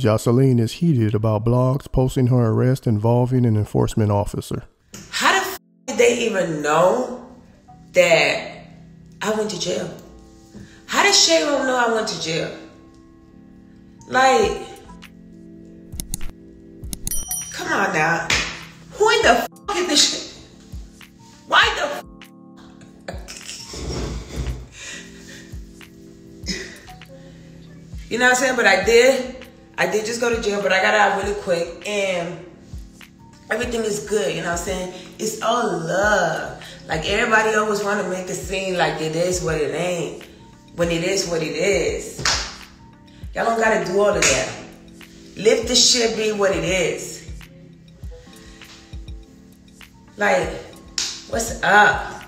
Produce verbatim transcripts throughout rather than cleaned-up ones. Jocelyn is heated about blogs posting her arrest involving an enforcement officer. How the f did they even know that I went to jail? How did Shayla know I went to jail? Like, come on now. Who in the f did this shit? Why the f? You know what I'm saying? But I did. I did just go to jail, but I got out really quick, and everything is good, you know what I'm saying? It's all love. Like, everybody always want to make it seem like it is what it ain't, when it is what it is. Y'all don't got to do all of that. Let the shit be what it is. Like, what's up?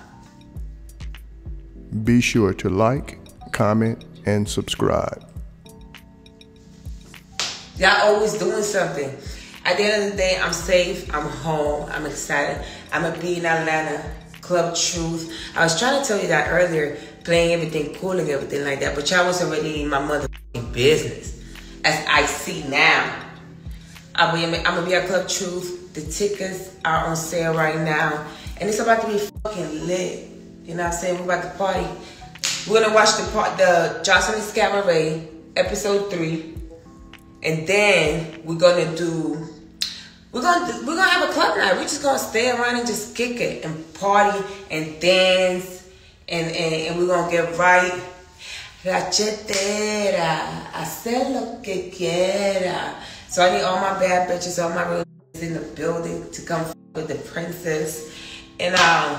Be sure to like, comment, and subscribe. Y'all always doing something. At the end of the day, I'm safe, I'm home, I'm excited. I'm gonna be in Atlanta, Club Truth. I was trying to tell you that earlier, playing everything, pulling everything like that, but y'all was already in my motherfucking business, as I see now. I'm gonna be at Club Truth. The tickets are on sale right now, and it's about to be fucking lit. You know what I'm saying? We're about to party. We're gonna watch the part, the Joseline's Cabaret, episode three. And then we're gonna do, we're gonna we're gonna have a club night. We're just gonna stay around and just kick it and party and dance and and, and we're gonna get right. Rachetera, hacer lo que quiera. So I need all my bad bitches, all my real bitches in the building to come f with the princess. And um,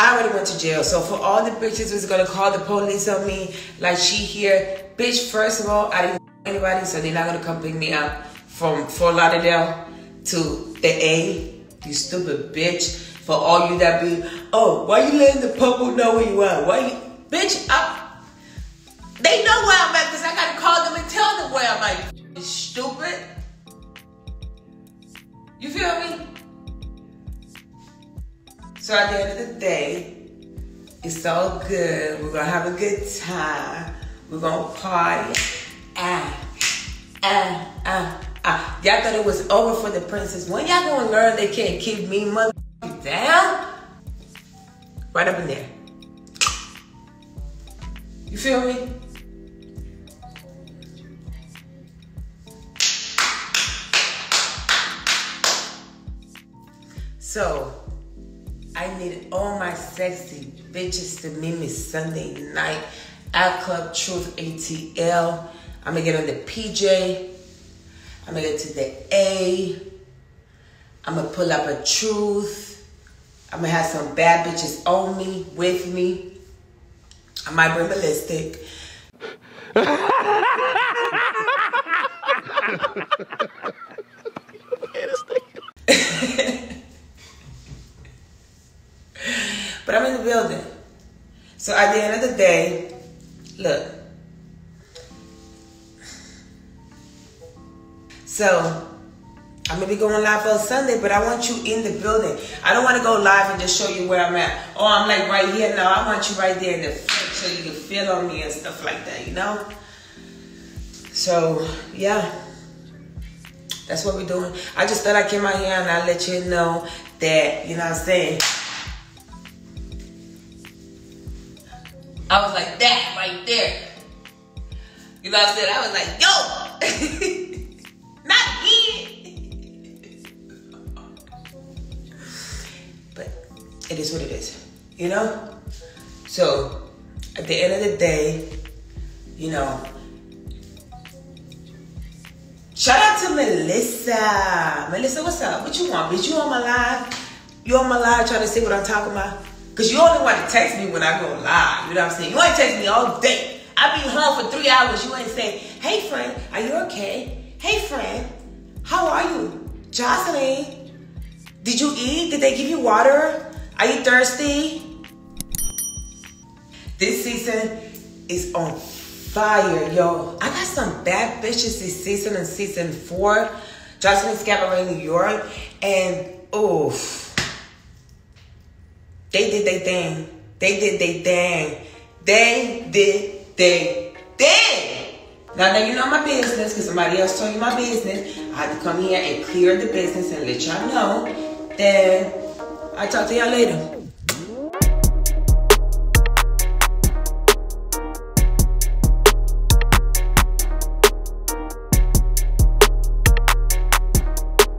I already went to jail. So for all the bitches who's gonna call the police on me, like she here, bitch. First of all, I didn't. Anybody, so they're not gonna come pick me up from Fort Lauderdale to the A, you stupid bitch. For all you that be, oh, why you letting the people know where you are? Why you, bitch, I, they know where I'm at because I gotta call them and tell them where I'm at, you stupid. You feel me? So at the end of the day, it's all good. We're gonna have a good time. We're gonna party. Ah, ah, ah, ah. Y'all thought it was over for the princess. When y'all gonna learn they can't keep me motherfucking down? Right up in there. You feel me? So, I need all my sexy bitches to meet me Sunday night at Club Truth A T L. I'm gonna get on the P J, I'm gonna get to the A, I'm gonna pull up a Truth, I'm gonna have some bad bitches on me, with me, I might bring ballistic. But I'm in the building. So at the end of the day, look, so, I'm gonna be going live on Sunday, but I want you in the building. I don't wanna go live and just show you where I'm at. Oh, I'm like right here now. I want you right there in the front so you can feel on me and stuff like that, you know? So, yeah. That's what we're doing. I just thought I came out here and I let you know that, you know what I'm saying? I was like that right there. You know what I'm saying? I was like, yo! Not eat. But it is what it is, you know? So at the end of the day, you know, shout out to Melissa. Melissa, what's up? What you want, bitch? You on my live? You on my live trying to see what I'm talking about? Because you only want to text me when I go live, you know what I'm saying? You ain't text me all day. I be home for three hours. You ain't say, hey, friend, are you okay? Hey friend, how are you? Jocelyn, did you eat? Did they give you water? Are you thirsty? This season is on fire, yo. I got some bad bitches this season in season four, Joseline's Cabaret, New York, and oof, they did they thing. They did they thing. They did they thing. Now that you know my business, because somebody else told you my business, I had to come here and clear the business and let y'all know. Then I'll talk to y'all later.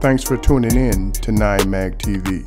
Thanks for tuning in to nine mag T V.